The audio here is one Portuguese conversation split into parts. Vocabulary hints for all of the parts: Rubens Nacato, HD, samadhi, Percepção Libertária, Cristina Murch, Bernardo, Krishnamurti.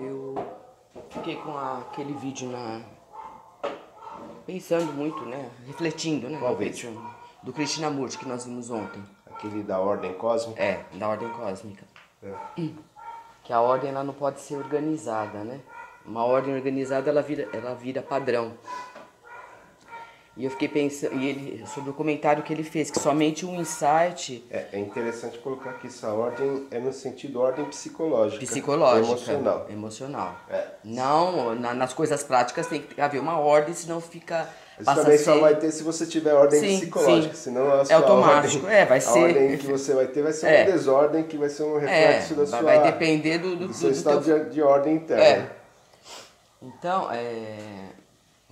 eu fiquei com aquele vídeo pensando muito, né? Refletindo, né? Qual vídeo? Do Cristina Murch que nós vimos ontem. Aquele da ordem cósmica? É, da ordem cósmica. É. Que a ordem ela não pode ser organizada, né? Uma ordem organizada ela vira padrão. E eu fiquei pensando sobre o comentário que ele fez, que somente um insight... É interessante colocar que essa ordem é no sentido ordem psicológica. Psicológica. Emocional. Emocional. É. Não, nas coisas práticas tem que haver uma ordem, senão fica... Isso também só vai ter se você tiver ordem psicológica, senão a sua automático. Ordem, vai ser... A ordem que você vai ter uma desordem, que vai ser um reflexo da sua... Vai depender do seu estado de ordem interna. É. Então,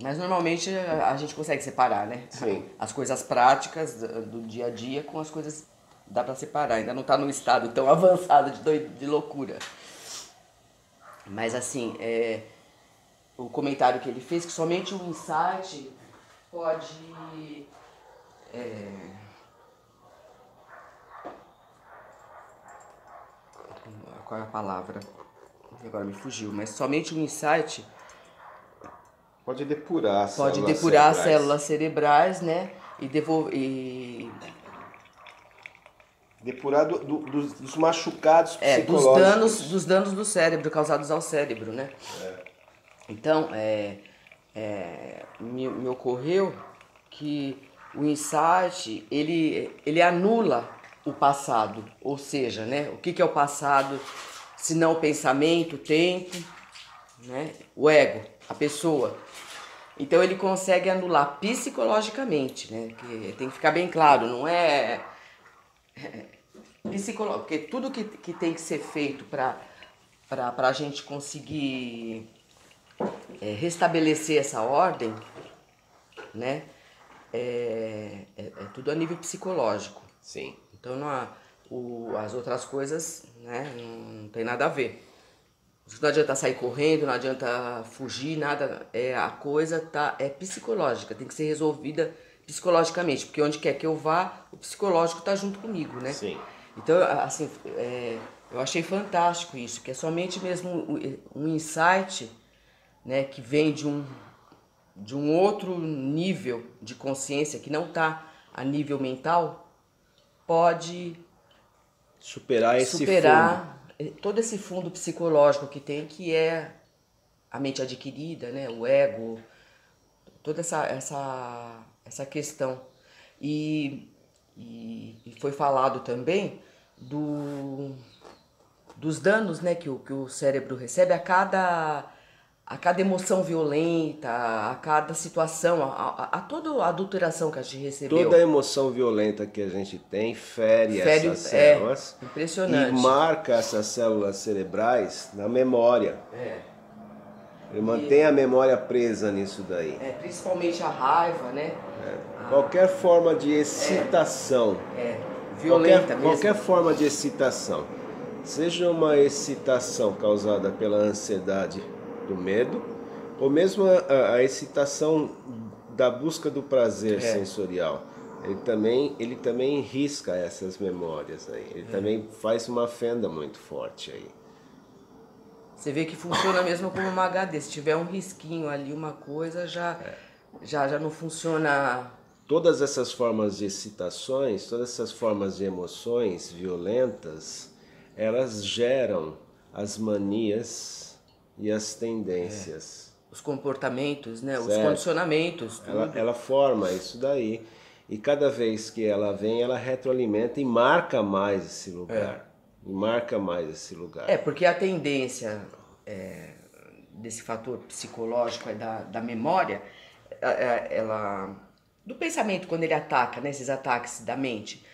mas normalmente a gente consegue separar, né? Sim. As coisas práticas do dia a dia com as coisas... Dá pra separar, ainda não tá num estado tão avançado de loucura. Mas assim, o comentário que ele fez, que somente um insight pode... Qual é a palavra? Agora me fugiu, mas somente um insight... Pode depurar as células cerebrais, né? E depurar dos machucados psicológicos. Dos danos do cérebro, causados ao cérebro, né? É. Então, me ocorreu que o insight, ele anula o passado. Ou seja, né? O que é o passado, se não o pensamento, o tempo, né? O ego, a pessoa. Então ele consegue anular psicologicamente, né? Que tem que ficar bem claro, não é psicológico, porque tudo que tem que ser feito para a gente conseguir restabelecer essa ordem, né? É tudo a nível psicológico. Sim. Então não há, as outras coisas, né? Não tem nada a ver. Não adianta sair correndo, não adianta fugir, nada. A coisa é psicológica, tem que ser resolvida psicologicamente, porque onde quer que eu vá, o psicológico está junto comigo, né? Sim. Então, assim, eu achei fantástico isso, que é somente mesmo um insight, né, que vem de um outro nível de consciência, que não está a nível mental, pode superar todo esse fundo psicológico que tem, que é a mente adquirida, né? O ego, toda essa questão. E foi falado também dos danos, né? Que o cérebro recebe a cada emoção violenta, a cada situação, a toda a adulteração que a gente recebeu. Toda a emoção violenta que a gente tem fere essas células. Impressionante. E marca essas células cerebrais na memória. Ele mantém a memória presa nisso daí. Principalmente a raiva, né? Qualquer forma de excitação. Violenta mesmo. Qualquer forma de excitação. Seja uma excitação causada pela ansiedade, do medo, ou mesmo a excitação da busca do prazer sensorial. Ele também risca essas memórias aí. Ele também faz uma fenda muito forte aí. Você vê que funciona mesmo como uma HD. Se tiver um risquinho ali, uma coisa, já não funciona. Todas essas formas de excitações, todas essas formas de emoções violentas, elas geram as manias e as tendências. Os comportamentos, né? Os condicionamentos. Tudo. Ela forma isso daí. E cada vez que ela vem, ela retroalimenta e marca mais esse lugar. E marca mais esse lugar. Porque a tendência desse fator psicológico da memória, do pensamento, quando ele ataca, né? Esses ataques da mente,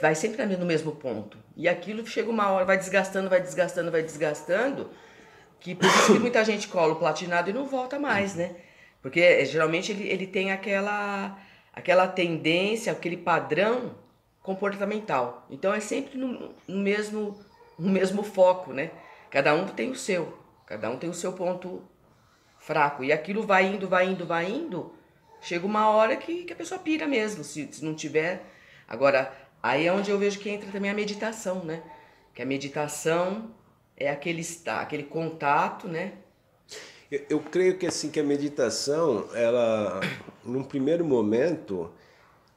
vai sempre no mesmo ponto. E aquilo chega uma hora, vai desgastando, vai desgastando, vai desgastando. Por isso que muita gente cola o platinado e não volta mais, né? Porque geralmente ele tem aquela tendência, aquele padrão comportamental. Então é sempre no mesmo foco, né? Cada um tem o seu ponto fraco. E aquilo vai indo, vai indo, vai indo, chega uma hora que a pessoa pira mesmo, se não tiver... Agora, aí é onde eu vejo que entra também a meditação, né? Que a meditação... é aquele contato, né? Eu creio que assim, que a meditação, ela, num primeiro momento,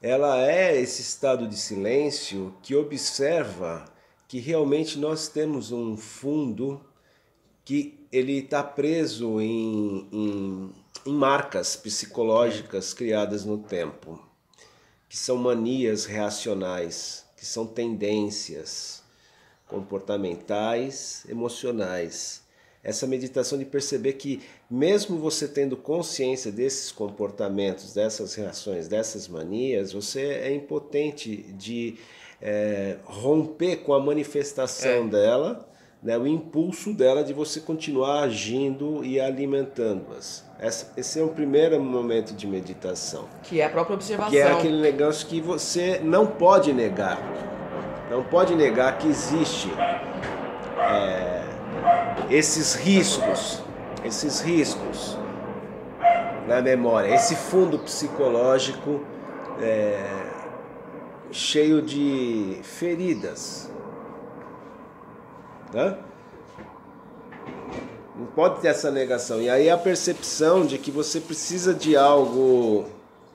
ela é esse estado de silêncio que observa que realmente nós temos um fundo que ele está preso em marcas psicológicas criadas no tempo, que são manias reacionais, que são tendências comportamentais, emocionais. Essa meditação de perceber que mesmo você tendo consciência desses comportamentos, dessas reações, dessas manias, você é impotente de romper com a manifestação dela, né, o impulso dela de você continuar agindo e alimentando-as. Esse é o primeiro momento de meditação. Que é a própria observação. Que é aquele negócio que você não pode negar. Não pode negar que existe esses riscos na memória, esse fundo psicológico cheio de feridas. Né? Não pode ter essa negação. E aí a percepção de que você precisa de algo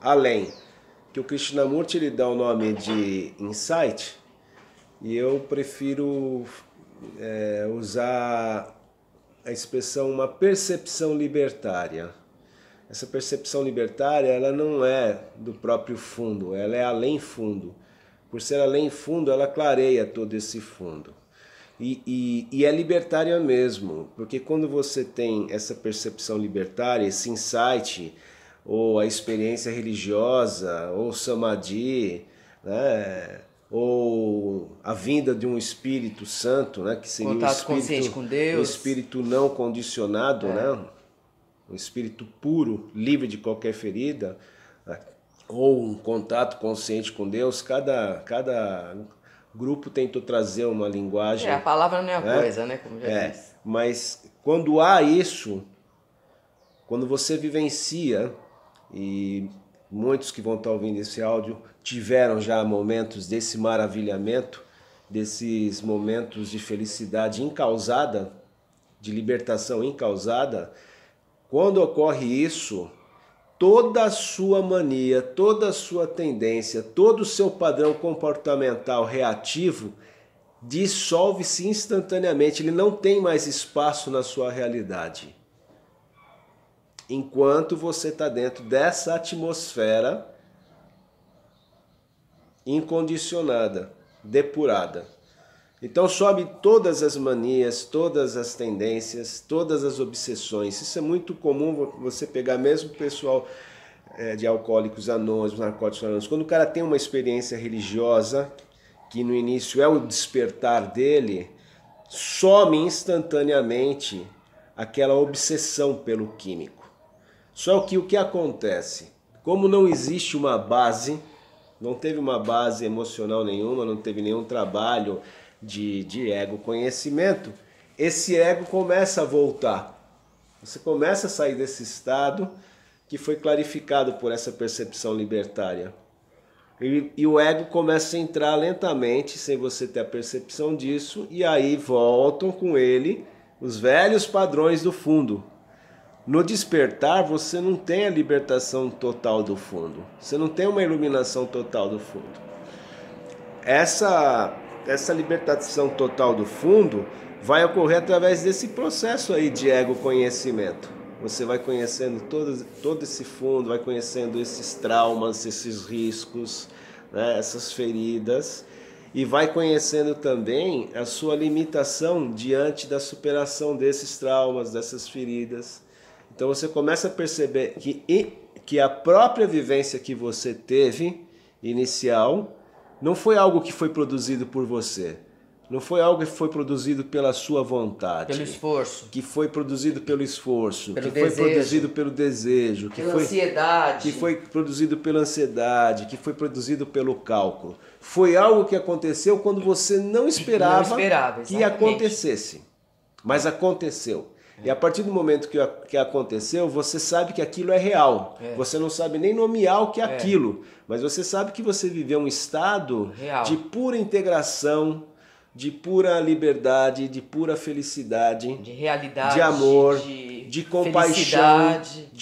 além. Que o Krishnamurti ele dá o nome de insight. E eu prefiro usar a expressão uma percepção libertária. Essa percepção libertária, ela não é do próprio fundo, ela é além fundo. Por ser além fundo, ela clareia todo esse fundo. E é libertária mesmo, porque quando você tem essa percepção libertária, esse insight, ou a experiência religiosa, ou samadhi, né? Ou a vinda de um Espírito Santo, né, que seria contato consciente com Deus, um espírito não condicionado, né, um espírito puro, livre de qualquer ferida, ou um contato consciente com Deus. Cada grupo tentou trazer uma linguagem. A palavra não é a coisa, né, como já disse. Mas quando há isso, quando você vivencia, e muitos que vão estar ouvindo esse áudio tiveram já momentos desse maravilhamento, desses momentos de felicidade incausada, de libertação incausada. Quando ocorre isso, toda a sua mania, toda a sua tendência, todo o seu padrão comportamental reativo dissolve-se instantaneamente. Ele não tem mais espaço na sua realidade. Enquanto você está dentro dessa atmosfera incondicionada, depurada. Então sobe todas as manias, todas as tendências, todas as obsessões. Isso é muito comum você pegar mesmo o pessoal de alcoólicos anônimos, narcóticos anônimos. Quando o cara tem uma experiência religiosa, que no início é o despertar dele, some instantaneamente aquela obsessão pelo químico. Só que o que acontece? Como não existe uma base, não teve uma base emocional nenhuma, não teve nenhum trabalho de ego-conhecimento, esse ego começa a voltar. Você começa a sair desse estado que foi clarificado por essa percepção libertária. E o ego começa a entrar lentamente, sem você ter a percepção disso, e aí voltam com ele os velhos padrões do fundo. No despertar, você não tem a libertação total do fundo. Você não tem uma iluminação total do fundo. Essa libertação total do fundo vai ocorrer através desse processo aí de ego-conhecimento. Você vai conhecendo todo esse fundo, vai conhecendo esses traumas, esses riscos, né, essas feridas. E vai conhecendo também a sua limitação diante da superação desses traumas, dessas feridas. Então você começa a perceber que a própria vivência que você teve, inicial, não foi algo que foi produzido por você. Não foi algo que foi produzido pela sua vontade. Pelo esforço. Que foi produzido pelo esforço. Pelo desejo. Foi produzido pelo desejo. Pela ansiedade. Que foi produzido pela ansiedade. Que foi produzido pelo cálculo. Foi algo que aconteceu quando você não esperava que acontecesse. Mas aconteceu. E a partir do momento que aconteceu, você sabe que aquilo é real. Você não sabe nem nomear o que é aquilo. Mas você sabe que você viveu um estado real de pura integração, de pura liberdade, de pura felicidade, de realidade, de amor, de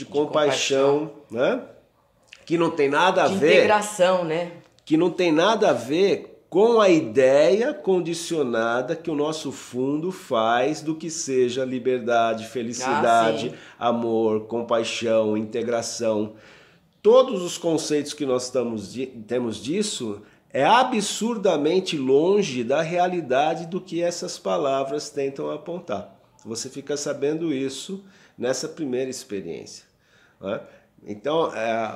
compaixão, né? Que não tem nada a ver, integração, né? Que não tem nada a ver com a ideia condicionada que o nosso fundo faz do que seja liberdade, felicidade, amor, compaixão, integração. Todos os conceitos que nós temos disso é absurdamente longe da realidade do que essas palavras tentam apontar. Você fica sabendo isso nessa primeira experiência, né? Então,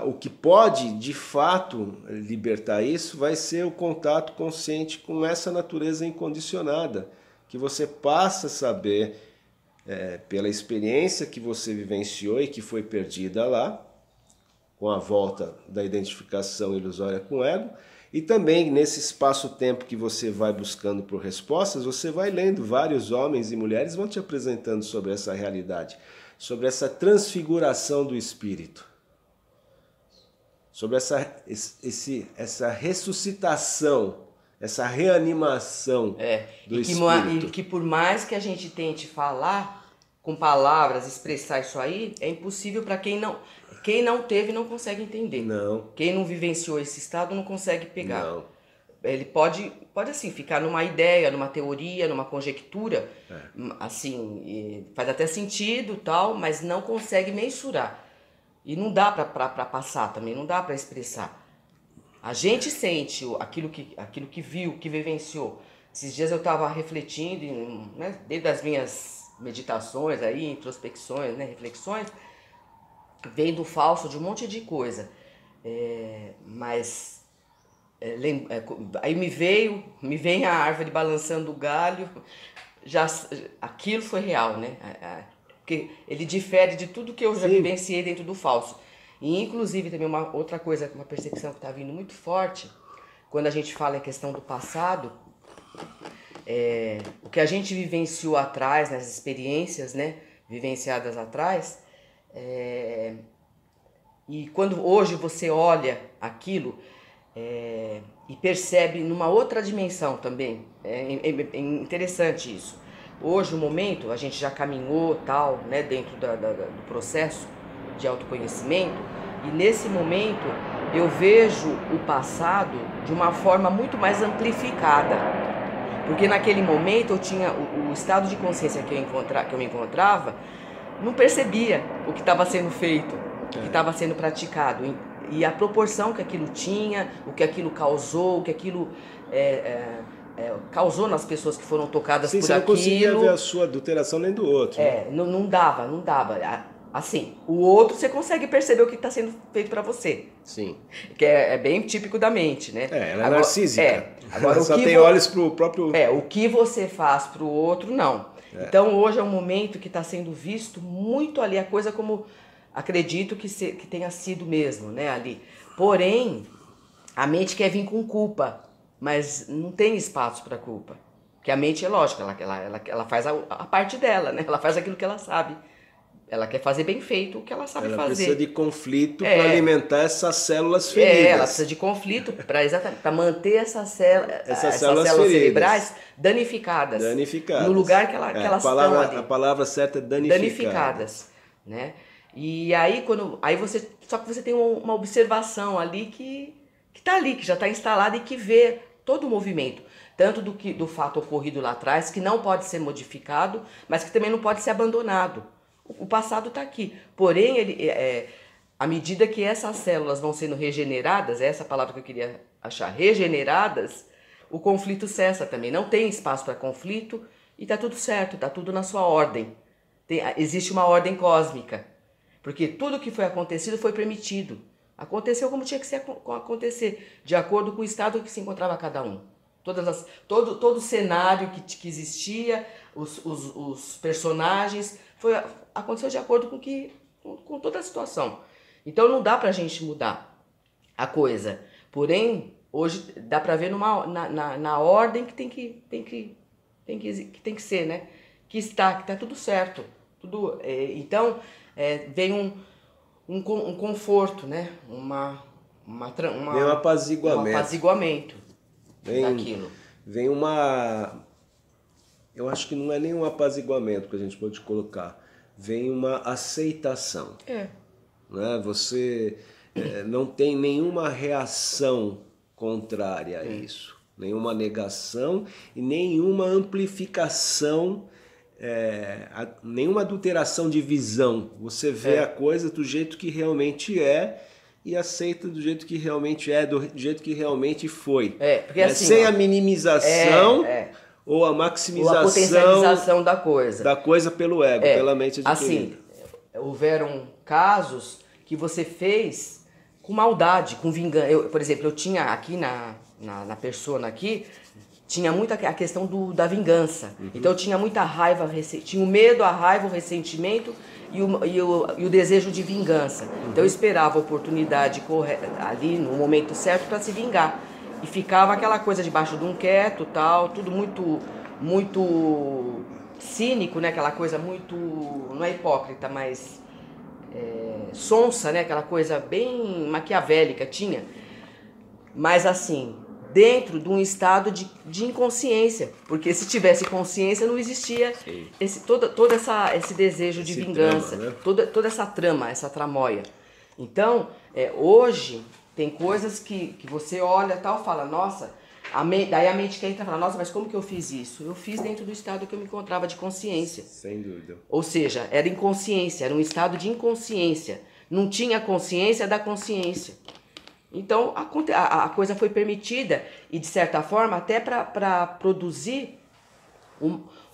o que pode, de fato, libertar isso vai ser o contato consciente com essa natureza incondicionada, que você passa a saber pela experiência que você vivenciou e que foi perdida lá, com a volta da identificação ilusória com o ego, e também nesse espaço-tempo que você vai buscando por respostas, você vai lendo, vários homens e mulheres vão te apresentando sobre essa realidade, sobre essa transfiguração do espírito, sobre essa ressuscitação, essa reanimação do espírito. E que por mais que a gente tente falar com palavras, expressar isso aí, é impossível para quem não teve não consegue entender. Não. Quem não vivenciou esse estado não consegue pegar. Não. Ele pode assim ficar numa ideia, numa teoria, numa conjectura, assim, faz até sentido, tal, mas não consegue mensurar. E não dá para passar também, não dá para expressar. A gente sente aquilo que viu, que vivenciou. Esses dias eu estava refletindo, né, desde as minhas meditações aí, introspecções, né, reflexões, vendo o falso de um monte de coisa, mas aí me vem a árvore balançando o galho, já aquilo foi real, né? Porque ele difere de tudo que eu já vivenciei dentro do falso. E inclusive também uma outra coisa, uma percepção que está vindo muito forte, quando a gente fala em questão do passado, o que a gente vivenciou atrás, nas experiências, né, vivenciadas atrás. E quando hoje você olha aquilo e percebe numa outra dimensão também, é interessante isso. Hoje, o momento, a gente já caminhou tal, né, dentro do processo de autoconhecimento, e nesse momento eu vejo o passado de uma forma muito mais amplificada, porque naquele momento eu tinha o estado de consciência que eu me encontrava, não percebia o que estava sendo feito, o que estava sendo praticado, e a proporção que aquilo tinha, o que aquilo causou, o que aquilo causou nas pessoas que foram tocadas por aquilo. Você não conseguia ver a sua adulteração nem do outro. Não dava. Assim, o outro você consegue perceber o que está sendo feito para você. Sim. Que é bem típico da mente, né? Ela é narcísica. Agora, só tem olhos para o próprio... o que você faz para o outro, não. Então hoje é um momento que está sendo visto muito ali, a coisa como acredito que tenha sido mesmo, né, ali. Porém, a mente quer vir com culpa, mas não tem espaço para culpa. Porque a mente é lógica, ela faz a parte dela, né? Ela faz aquilo que ela sabe. Ela quer fazer bem feito o que ela sabe fazer. Ela precisa de conflito para alimentar essas células feridas. Ela precisa de conflito para manter essas células cerebrais danificadas. No lugar que elas estão ali. A palavra certa é danificadas. Né? E aí, só que você tem uma observação ali que está ali, que já está instalada e que vê todo o movimento. Tanto do fato ocorrido lá atrás, que não pode ser modificado, mas que também não pode ser abandonado. O passado está aqui, porém, à medida que essas células vão sendo regeneradas, essa palavra que eu queria achar, regeneradas, o conflito cessa também, não tem espaço para conflito e está tudo certo, está tudo na sua ordem. Existe uma ordem cósmica, porque tudo que foi acontecido foi permitido, aconteceu como tinha que acontecer, de acordo com o estado que se encontrava cada um. Todo o cenário que existia, os personagens, aconteceu de acordo com toda a situação. Então não dá pra gente mudar a coisa. Porém, hoje dá pra ver na ordem que tem que ser, né? Que tá tudo certo. Então, vem um conforto, né? Um apaziguamento. Vem uma eu acho que não é nenhum apaziguamento que a gente pode colocar, vem uma aceitação. É. Né? Você não tem nenhuma reação contrária a isso, nenhuma negação e nenhuma amplificação, nenhuma adulteração de visão. Você vê a coisa do jeito que realmente é e aceita do jeito que realmente é, do jeito que realmente foi. Porque assim, sem a minimização ou a maximização, ou a potencialização da coisa. Da coisa pelo ego, pela mente adquirida. Assim, houveram casos que você fez com maldade, com vingança. Eu, por exemplo, eu tinha aqui na persona aqui, tinha muita a questão da vingança. Uhum. Então eu tinha muita raiva, tinha o medo, a raiva, o ressentimento e o desejo de vingança. Uhum. Então eu esperava a oportunidade ali no momento certo para se vingar. E ficava aquela coisa debaixo de um quieto, tal, tudo muito, muito cínico, né? Aquela coisa muito, não é hipócrita, mas sonsa, né? Aquela coisa bem maquiavélica tinha. Mas assim, dentro de um estado de inconsciência, porque se tivesse consciência não existia esse desejo de vingança, trama, né? toda essa trama, essa tramóia. Então, hoje tem coisas que você olha tal, fala, nossa, daí a mente quer entrar e fala, nossa, mas como que eu fiz isso? Eu fiz dentro do estado que eu me encontrava de consciência. Sem dúvida. Ou seja, era inconsciência, era um estado de inconsciência, não tinha consciência da consciência. Então a coisa foi permitida e de certa forma até para produzir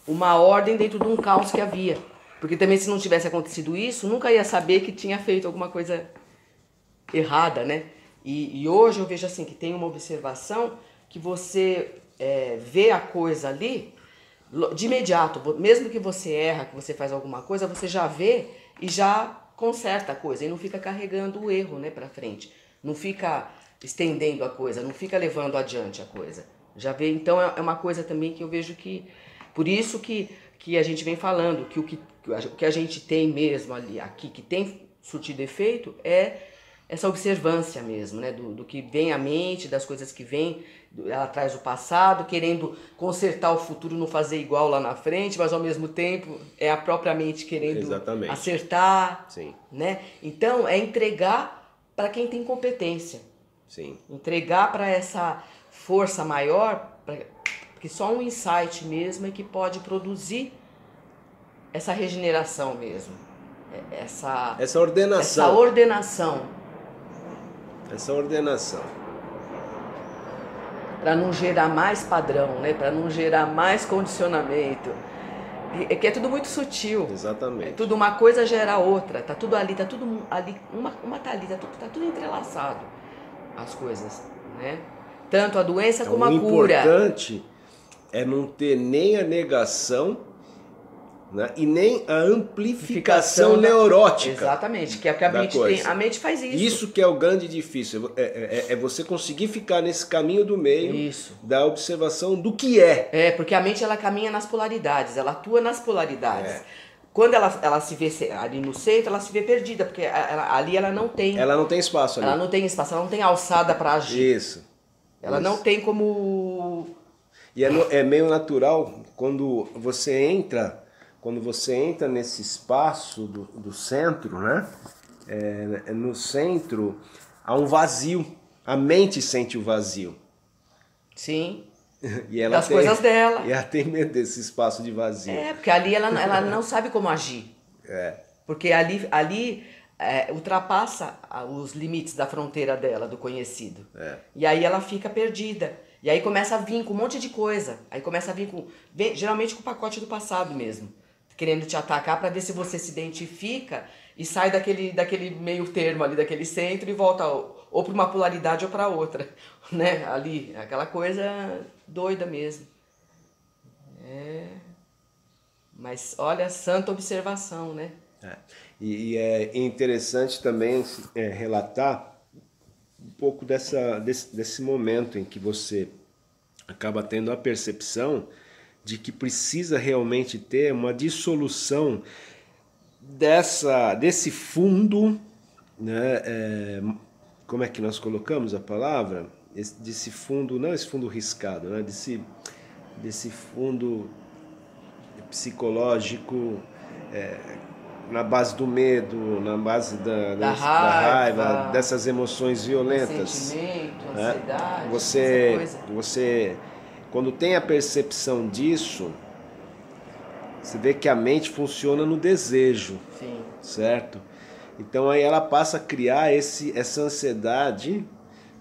uma ordem dentro de um caos que havia. Porque também se não tivesse acontecido isso, nunca ia saber que tinha feito alguma coisa errada, né? E hoje eu vejo assim que tem uma observação que você vê a coisa ali de imediato. Mesmo que você erra, que você faz alguma coisa, você já vê e já conserta a coisa e não fica carregando o erro, né, para frente. Não fica estendendo a coisa, não fica levando adiante a coisa. Já vê, então é uma coisa também que eu vejo que... Por isso que a gente vem falando que o que a gente tem mesmo ali, aqui, que tem surtido efeito, é essa observância mesmo, né? Do que vem à mente, das coisas que vem, ela traz o passado, querendo consertar o futuro, não fazer igual lá na frente, mas ao mesmo tempo é a própria mente querendo acertar. Sim. Né? Então é entregar para quem tem competência. Sim. Entregar para essa força maior, porque só um insight mesmo é que pode produzir essa regeneração mesmo, essa ordenação. Essa ordenação. Essa ordenação. Para não gerar mais padrão, né? Para não gerar mais condicionamento. É que é tudo muito sutil. Exatamente. É tudo uma coisa gera outra. Tá tudo ali, uma tá ali, tá tudo entrelaçado as coisas, né? Tanto a doença como a cura. O importante é não ter nem a negação, né, e nem a amplificação neurótica. Exatamente, que é o que a mente tem. A mente faz isso. Isso que é o grande difícil, é você conseguir ficar nesse caminho do meio, da observação do que é. É, porque a mente ela caminha nas polaridades, ela atua nas polaridades. É. Quando ela se vê ali no centro, ela se vê perdida, porque ali ela não tem... Ela não tem espaço ali. Ela não tem espaço, ela não tem alçada para agir. Isso. Ela não tem como... E é meio natural quando você entra... Quando você entra nesse espaço do centro, né? No centro há um vazio. A mente sente o vazio. Sim. E ela das coisas dela. E ela tem medo desse espaço de vazio. É, porque ali ela não sabe como agir. É. Porque ali ultrapassa os limites da fronteira dela, do conhecido. É. E aí ela fica perdida. E aí começa a vir com um monte de coisa. Aí começa a vir geralmente com o pacote do passado mesmo. Querendo te atacar para ver se você se identifica e sai daquele meio termo ali, daquele centro e volta ou para uma polaridade ou para outra, né? Ali, aquela coisa doida mesmo. É. Mas olha, santa observação, né? É. E é interessante também relatar um pouco desse momento em que você acaba tendo a percepção de que precisa realmente ter uma dissolução desse fundo, né? Como é que nós colocamos a palavra? Desse fundo, não esse fundo riscado, né? Desse fundo psicológico, na base do medo, na base da raiva, dessas emoções violentas. Ressentimento, né? Ansiedade, você, quando tem a percepção disso, você vê que a mente funciona no desejo. Sim. Certo? Então aí ela passa a criar essa ansiedade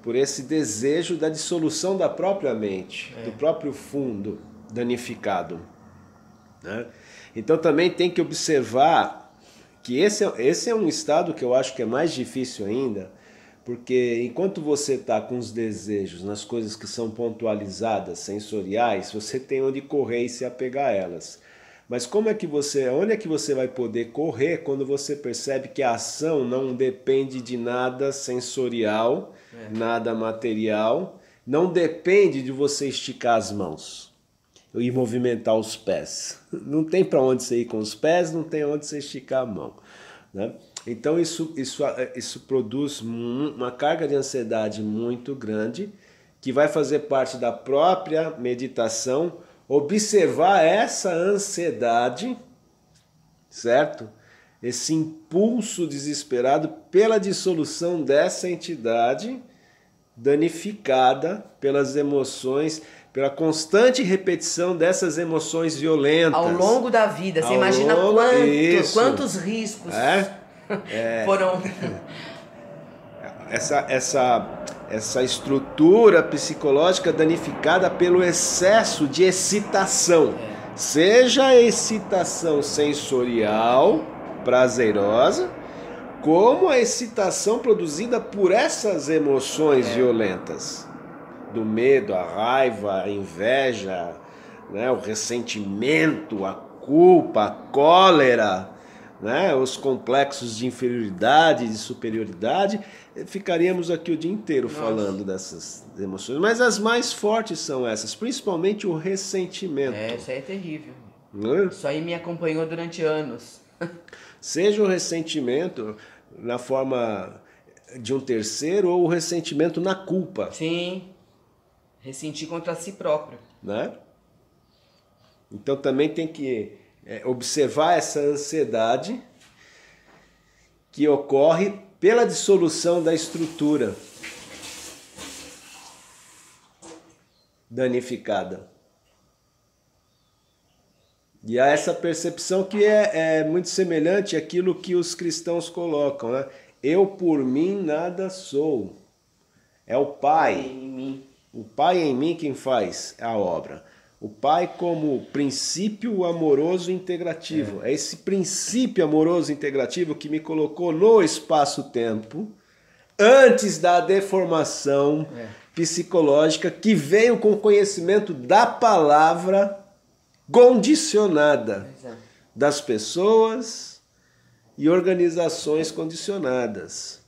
por esse desejo da dissolução da própria mente, do próprio fundo danificado, né? Então também tem que observar que esse é um estado que eu acho que é mais difícil ainda, porque enquanto você está com os desejos nas coisas que são pontualizadas, sensoriais, você tem onde correr e se apegar a elas. Mas onde é que você vai poder correr quando você percebe que a ação não depende de nada sensorial, nada material, não depende de você esticar as mãos e movimentar os pés. Não tem para onde você ir com os pés, não tem onde você esticar a mão, né? Então isso produz uma carga de ansiedade muito grande, que vai fazer parte da própria meditação, observar essa ansiedade, certo? Esse impulso desesperado pela dissolução dessa entidade danificada pelas emoções, pela constante repetição dessas emoções violentas. Ao longo da vida, você imagina quantos riscos foram... Essa estrutura psicológica danificada pelo excesso de excitação. Seja a excitação sensorial, prazerosa, como a excitação produzida por essas emoções violentas. Do medo, a raiva, a inveja, né, o ressentimento, a culpa, a cólera, né, os complexos de inferioridade, de superioridade. Ficaríamos aqui o dia inteiro falando dessas emoções, mas as mais fortes são essas, principalmente o ressentimento. Isso aí é terrível. Isso aí me acompanhou durante anos. Seja o ressentimento na forma de um terceiro ou o ressentimento na culpa. Sim, ressentir contra si próprio. Né? Então também tem que observar essa ansiedade que ocorre pela dissolução da estrutura danificada. E há essa percepção que é muito semelhante àquilo que os cristãos colocam, né? Eu por mim nada sou. É o Pai. Em mim. O Pai em mim quem faz a obra. O Pai como princípio amoroso integrativo. É esse princípio amoroso integrativo que me colocou no espaço-tempo antes da deformação psicológica que veio com o conhecimento da palavra condicionada das pessoas e organizações condicionadas.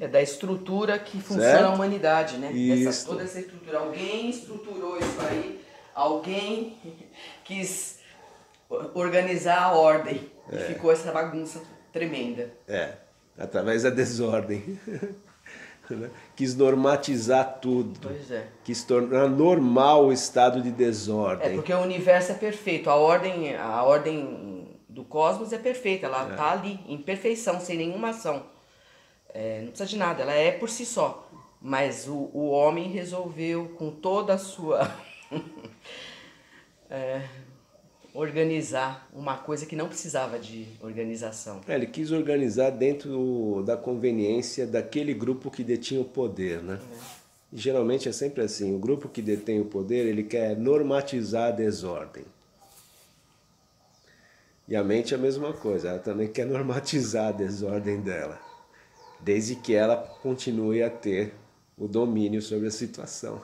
É da estrutura que funciona a humanidade, né? Toda essa estrutura. Alguém estruturou isso aí, alguém quis organizar a ordem e ficou essa bagunça tremenda. Através da desordem. Quis normatizar tudo. Pois é. Quis tornar normal o estado de desordem. É porque o universo é perfeito, a ordem do cosmos é perfeita, ela está ali, em perfeição, sem nenhuma ação. Não precisa de nada, ela é por si só. Mas o homem resolveu, com toda a sua... organizar uma coisa que não precisava de organização. Ele quis organizar dentro da conveniência daquele grupo que detinha o poder, né? E geralmente é sempre assim, o grupo que detém o poder, ele quer normatizar a desordem. E a mente é a mesma coisa, ela também quer normatizar a desordem dela. Desde que ela continue a ter o domínio sobre a situação.